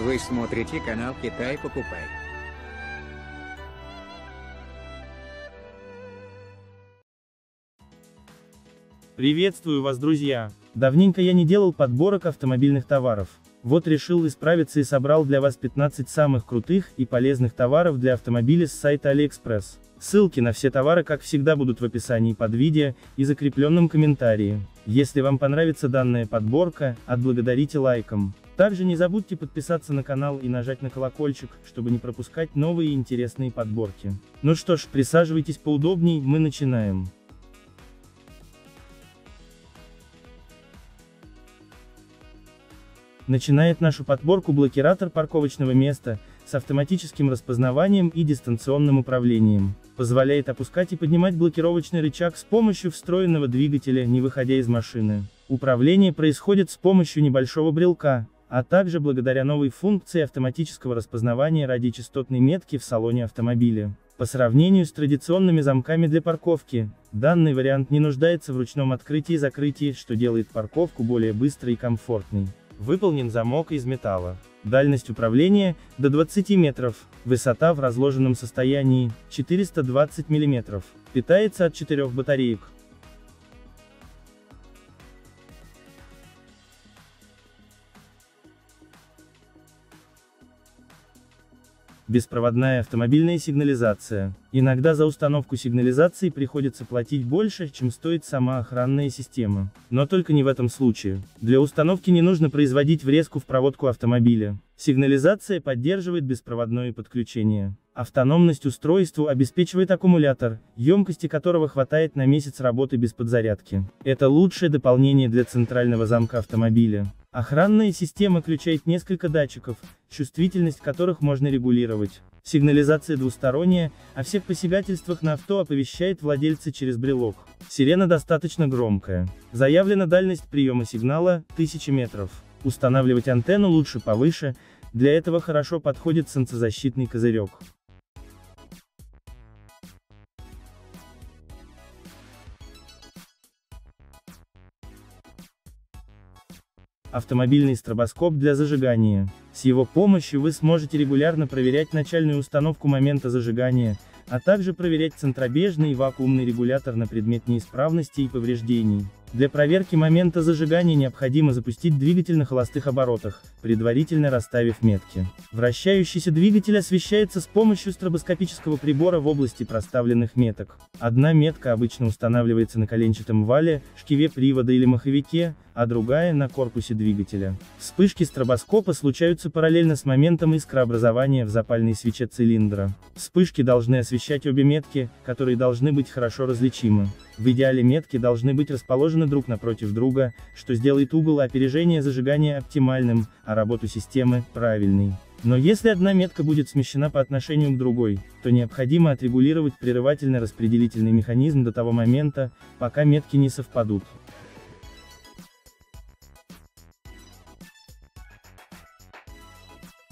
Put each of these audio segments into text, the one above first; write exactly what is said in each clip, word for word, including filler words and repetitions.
Вы смотрите канал Kitay Pokupay. Приветствую вас, друзья! Давненько я не делал подборок автомобильных товаров. Вот решил исправиться и собрал для вас пятнадцать самых крутых и полезных товаров для автомобиля с сайта AliExpress. Ссылки на все товары, как всегда, будут в описании под видео и закрепленном комментарии. Если вам понравится данная подборка, отблагодарите лайком. Также не забудьте подписаться на канал и нажать на колокольчик, чтобы не пропускать новые интересные подборки. Ну что ж, присаживайтесь поудобней, мы начинаем. Начинает нашу подборку блокиратор парковочного места, с автоматическим распознаванием и дистанционным управлением. Позволяет опускать и поднимать блокировочный рычаг с помощью встроенного двигателя, не выходя из машины. Управление происходит с помощью небольшого брелка, а также благодаря новой функции автоматического распознавания радиочастотной метки в салоне автомобиля. По сравнению с традиционными замками для парковки, данный вариант не нуждается в ручном открытии и закрытии, что делает парковку более быстрой и комфортной. Выполнен замок из металла. Дальность управления – до двадцати метров, высота в разложенном состоянии – четыреста двадцать миллиметров, питается от четырёх батареек. Беспроводная автомобильная сигнализация. Иногда за установку сигнализации приходится платить больше, чем стоит сама охранная система. Но только не в этом случае. Для установки не нужно производить врезку в проводку автомобиля. Сигнализация поддерживает беспроводное подключение. Автономность устройству обеспечивает аккумулятор, емкости которого хватает на месяц работы без подзарядки. Это лучшее дополнение для центрального замка автомобиля. Охранная система включает несколько датчиков, чувствительность которых можно регулировать. Сигнализация двусторонняя, о всех посягательствах на авто оповещает владельца через брелок. Сирена достаточно громкая. Заявлена дальность приема сигнала – тысяча метров. Устанавливать антенну лучше повыше, для этого хорошо подходит солнцезащитный козырек. Автомобильный стробоскоп для зажигания. С его помощью вы сможете регулярно проверять начальную установку момента зажигания, а также проверять центробежный и вакуумный регулятор на предмет неисправности и повреждений. Для проверки момента зажигания необходимо запустить двигатель на холостых оборотах, предварительно расставив метки. Вращающийся двигатель освещается с помощью стробоскопического прибора в области проставленных меток. Одна метка обычно устанавливается на коленчатом вале, шкиве привода или маховике, а другая — на корпусе двигателя. Вспышки стробоскопа случаются параллельно с моментом искрообразования в запальной свече цилиндра. Вспышки должны освещать обе метки, которые должны быть хорошо различимы. В идеале метки должны быть расположены друг напротив друга, что сделает угол опережения зажигания оптимальным, а работу системы – правильной. Но если одна метка будет смещена по отношению к другой, то необходимо отрегулировать прерывательно-распределительный механизм до того момента, пока метки не совпадут.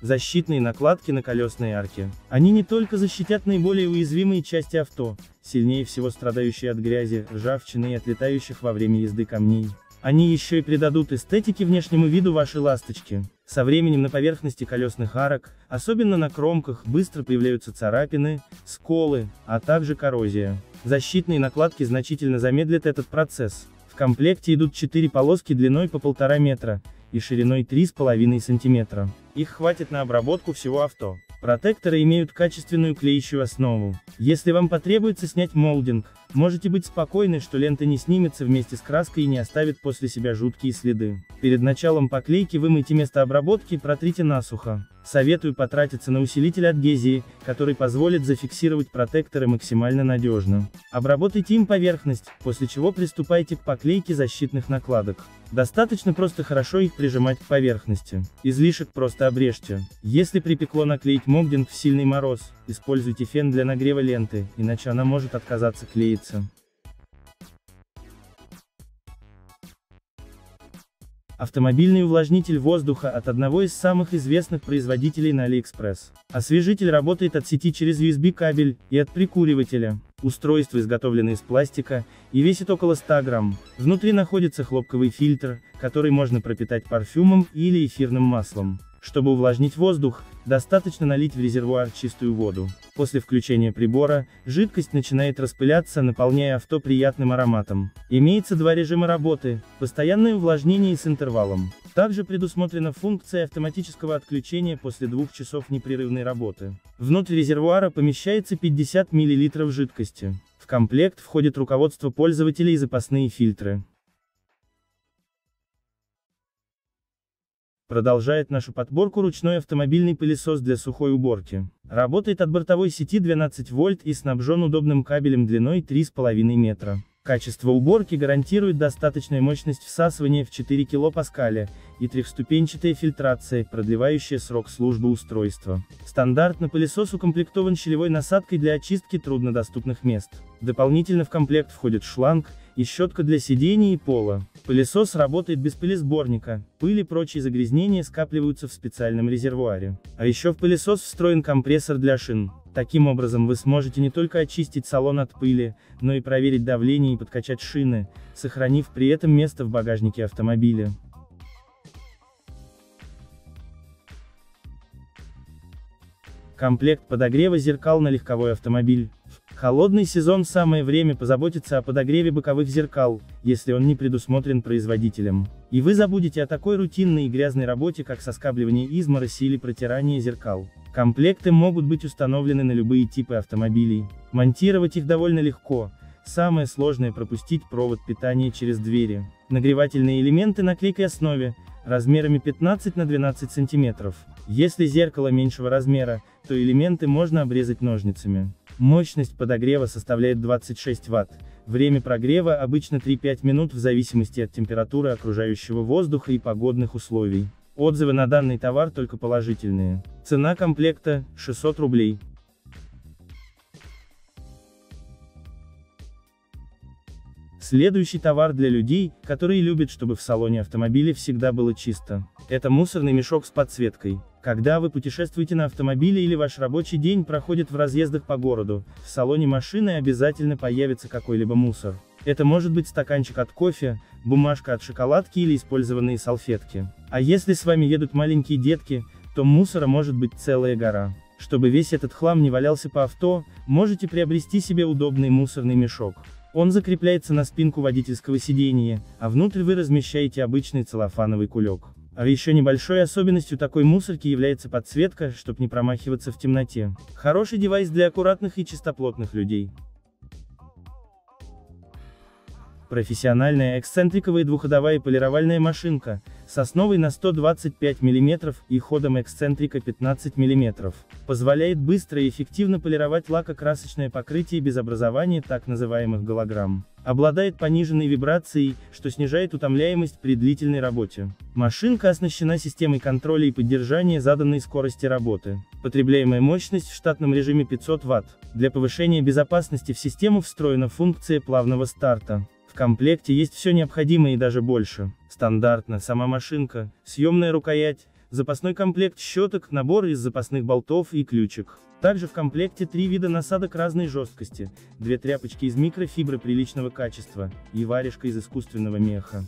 Защитные накладки на колесные арки. Они не только защитят наиболее уязвимые части авто, сильнее всего страдающие от грязи, ржавчины и отлетающих во время езды камней. Они еще и придадут эстетике внешнему виду вашей ласточки. Со временем на поверхности колесных арок, особенно на кромках, быстро появляются царапины, сколы, а также коррозия. Защитные накладки значительно замедлят этот процесс. В комплекте идут четыре полоски длиной по полтора метра и шириной три с половиной сантиметра. Их хватит на обработку всего авто. Протекторы имеют качественную клеящую основу. Если вам потребуется снять молдинг, можете быть спокойны, что лента не снимется вместе с краской и не оставит после себя жуткие следы. Перед началом поклейки вымойте место обработки и протрите насухо. Советую потратиться на усилитель от адгезии, который позволит зафиксировать протекторы максимально надежно. Обработайте им поверхность, после чего приступайте к поклейке защитных накладок. Достаточно просто хорошо их прижимать к поверхности. Излишек просто обрежьте. Если припекло наклеить молдинг в сильный мороз, используйте фен для нагрева ленты, иначе она может отказаться клеиться. Автомобильный увлажнитель воздуха от одного из самых известных производителей на AliExpress. Освежитель работает от сети через ю эс би кабель и от прикуривателя. Устройство изготовлено из пластика и весит около ста грамм. Внутри находится хлопковый фильтр, который можно пропитать парфюмом или эфирным маслом. Чтобы увлажнить воздух, достаточно налить в резервуар чистую воду. После включения прибора, жидкость начинает распыляться, наполняя авто приятным ароматом. Имеется два режима работы, постоянное увлажнение и с интервалом. Также предусмотрена функция автоматического отключения после двух часов непрерывной работы. Внутрь резервуара помещается пятьдесят миллилитров жидкости. В комплект входит руководство пользователя и запасные фильтры. Продолжает нашу подборку ручной автомобильный пылесос для сухой уборки. Работает от бортовой сети двенадцать вольт и снабжен удобным кабелем длиной три с половиной метра. Качество уборки гарантирует достаточная мощность всасывания в четыре килопаскаля и трехступенчатая фильтрация, продлевающая срок службы устройства. Стандартно пылесос укомплектован щелевой насадкой для очистки труднодоступных мест. Дополнительно в комплект входит шланг и щетка для сидений и пола. Пылесос работает без пылесборника, пыль и прочие загрязнения скапливаются в специальном резервуаре. А еще в пылесос встроен компрессор для шин. Таким образом вы сможете не только очистить салон от пыли, но и проверить давление и подкачать шины, сохранив при этом место в багажнике автомобиля. Комплект подогрева зеркал на легковой автомобиль. Холодный сезон — самое время позаботиться о подогреве боковых зеркал, если он не предусмотрен производителем. И вы забудете о такой рутинной и грязной работе, как соскабливание измороси или протирание зеркал. Комплекты могут быть установлены на любые типы автомобилей. Монтировать их довольно легко, самое сложное — пропустить провод питания через двери. Нагревательные элементы на клейкой основе, размерами пятнадцать на двенадцать сантиметров. Если зеркало меньшего размера, то элементы можно обрезать ножницами. Мощность подогрева составляет двадцать шесть ватт, время прогрева обычно три-пять минут в зависимости от температуры окружающего воздуха и погодных условий. Отзывы на данный товар только положительные. Цена комплекта – шестьсот рублей. Следующий товар для людей, которые любят, чтобы в салоне автомобиля всегда было чисто. Это мусорный мешок с подсветкой. Когда вы путешествуете на автомобиле или ваш рабочий день проходит в разъездах по городу, в салоне машины обязательно появится какой-либо мусор. Это может быть стаканчик от кофе, бумажка от шоколадки или использованные салфетки. А если с вами едут маленькие детки, то мусора может быть целая гора. Чтобы весь этот хлам не валялся по авто, можете приобрести себе удобный мусорный мешок. Он закрепляется на спинку водительского сиденья, а внутрь вы размещаете обычный целлофановый кулек. А еще небольшой особенностью такой мусорки является подсветка, чтобы не промахиваться в темноте. Хороший девайс для аккуратных и чистоплотных людей. Профессиональная эксцентриковая двуходовая полировальная машинка, с основой на сто двадцать пять миллиметров и ходом эксцентрика пятнадцать миллиметров, позволяет быстро и эффективно полировать лакокрасочное покрытие без образования так называемых голограмм. Обладает пониженной вибрацией, что снижает утомляемость при длительной работе. Машинка оснащена системой контроля и поддержания заданной скорости работы. Потребляемая мощность в штатном режиме пятьсот ватт. Для повышения безопасности в систему встроена функция плавного старта. В комплекте есть все необходимое и даже больше. Стандартно сама машинка, съемная рукоять, запасной комплект щеток, набор из запасных болтов и ключик. Также в комплекте три вида насадок разной жесткости, две тряпочки из микрофибры приличного качества и варежка из искусственного меха.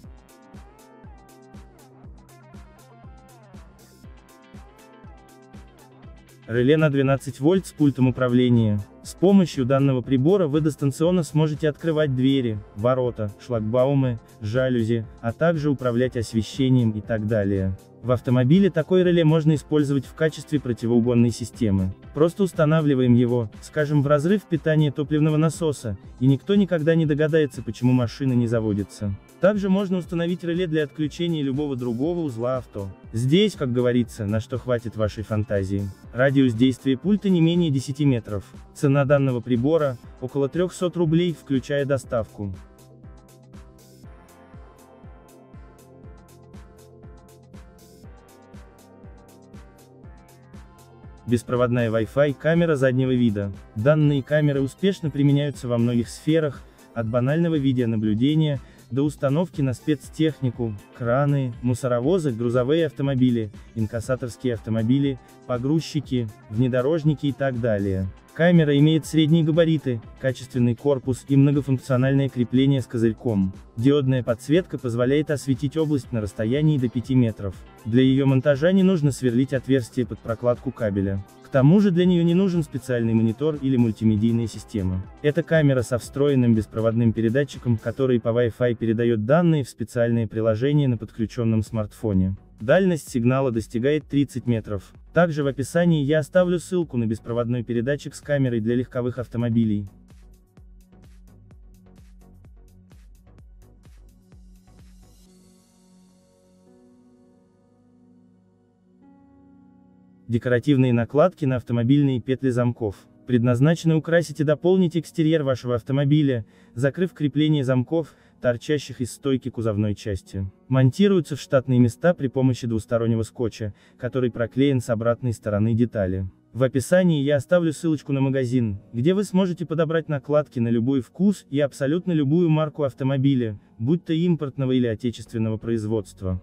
Реле на двенадцать вольт с пультом управления. С помощью данного прибора вы дистанционно сможете открывать двери, ворота, шлагбаумы, жалюзи, а также управлять освещением и так далее. В автомобиле такое реле можно использовать в качестве противоугонной системы. Просто устанавливаем его, скажем, в разрыв питания топливного насоса, и никто никогда не догадается, почему машина не заводится. Также можно установить реле для отключения любого другого узла авто. Здесь, как говорится, на что хватит вашей фантазии. Радиус действия пульта не менее десяти метров. Цена данного прибора – около трехсот рублей, включая доставку. Беспроводная Wi-Fi камера заднего вида. Данные камеры успешно применяются во многих сферах, от банального видеонаблюдения до установки на спецтехнику, краны, мусоровозы, грузовые автомобили, инкассаторские автомобили, погрузчики, внедорожники и так далее. Камера имеет средние габариты, качественный корпус и многофункциональное крепление с козырьком. Диодная подсветка позволяет осветить область на расстоянии до пяти метров. Для ее монтажа не нужно сверлить отверстие под прокладку кабеля. К тому же для нее не нужен специальный монитор или мультимедийная система. Это камера со встроенным беспроводным передатчиком, который по Wi-Fi передает данные в специальные приложения на подключенном смартфоне. Дальность сигнала достигает тридцати метров. Также в описании я оставлю ссылку на беспроводной передатчик с камерой для легковых автомобилей. Декоративные накладки на автомобильные петли замков предназначены украсить и дополнить экстерьер вашего автомобиля, закрыв крепление замков, торчащих из стойки кузовной части. Монтируются в штатные места при помощи двустороннего скотча, который проклеен с обратной стороны детали. В описании я оставлю ссылочку на магазин, где вы сможете подобрать накладки на любой вкус и абсолютно любую марку автомобиля, будь то импортного или отечественного производства.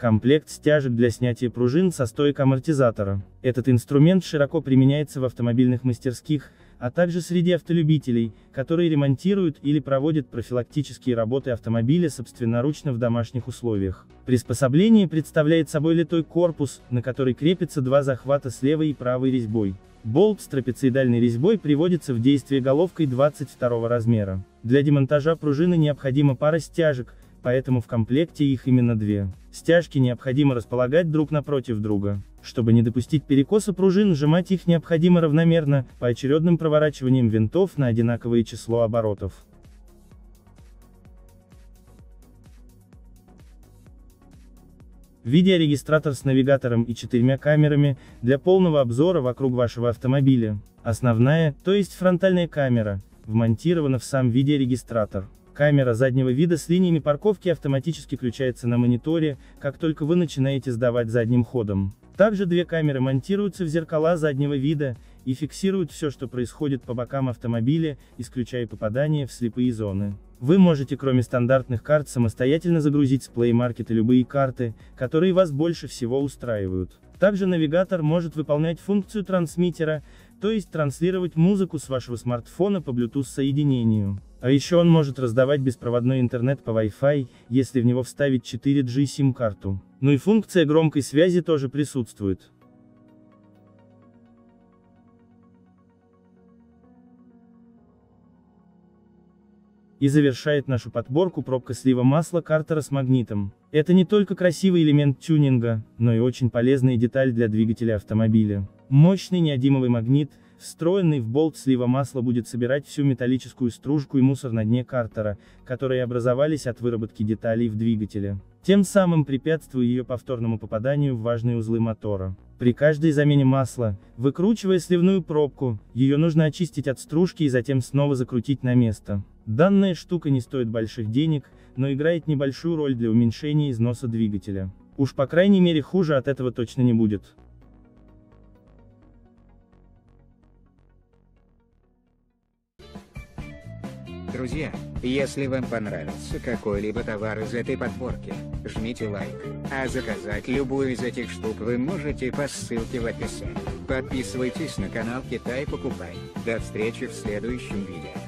Комплект стяжек для снятия пружин со стоек амортизатора. Этот инструмент широко применяется в автомобильных мастерских, а также среди автолюбителей, которые ремонтируют или проводят профилактические работы автомобиля собственноручно в домашних условиях. Приспособление представляет собой литой корпус, на который крепятся два захвата с левой и правой резьбой. Болт с трапециидальной резьбой приводится в действие головкой двадцать второго размера. Для демонтажа пружины необходима пара стяжек, поэтому в комплекте их именно две. Стяжки необходимо располагать друг напротив друга. Чтобы не допустить перекоса пружин, сжимать их необходимо равномерно, поочередным проворачиванием винтов на одинаковое число оборотов. Видеорегистратор с навигатором и четырьмя камерами, для полного обзора вокруг вашего автомобиля. Основная, то есть фронтальная камера, вмонтирована в сам видеорегистратор. Камера заднего вида с линиями парковки автоматически включается на мониторе, как только вы начинаете сдавать задним ходом. Также две камеры монтируются в зеркала заднего вида и фиксируют все, что происходит по бокам автомобиля, исключая попадание в слепые зоны. Вы можете кроме стандартных карт самостоятельно загрузить с Play Market любые карты, которые вас больше всего устраивают. Также навигатор может выполнять функцию трансмиттера, то есть транслировать музыку с вашего смартфона по Bluetooth-соединению. А еще он может раздавать беспроводной интернет по Wi-Fi, если в него вставить четыре джи сим-карту. Ну и функция громкой связи тоже присутствует. И завершает нашу подборку пробка слива масла картера с магнитом. Это не только красивый элемент тюнинга, но и очень полезная деталь для двигателя автомобиля. Мощный неодимовый магнит, встроенный в болт слива масла, будет собирать всю металлическую стружку и мусор на дне картера, которые образовались от выработки деталей в двигателе, тем самым препятствуя ее повторному попаданию в важные узлы мотора. При каждой замене масла, выкручивая сливную пробку, ее нужно очистить от стружки и затем снова закрутить на место. Данная штука не стоит больших денег, но играет небольшую роль для уменьшения износа двигателя. Уж по крайней мере хуже от этого точно не будет. Друзья, если вам понравился какой-либо товар из этой подборки, жмите лайк, а заказать любую из этих штук вы можете по ссылке в описании. Подписывайтесь на канал Китай Покупай. До встречи в следующем видео.